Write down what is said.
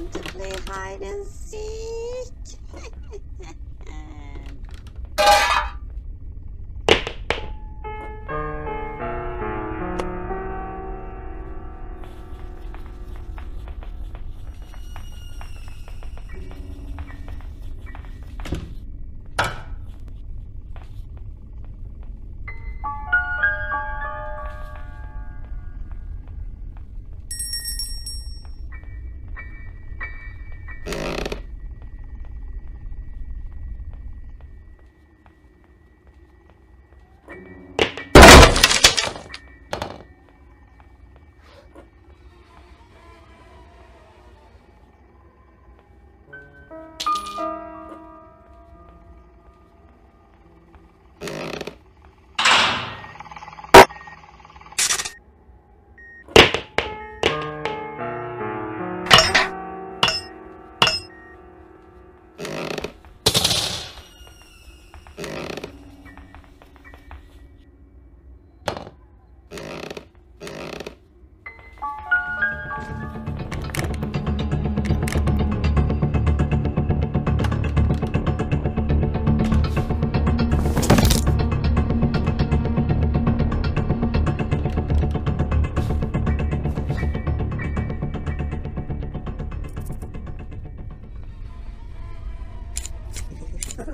To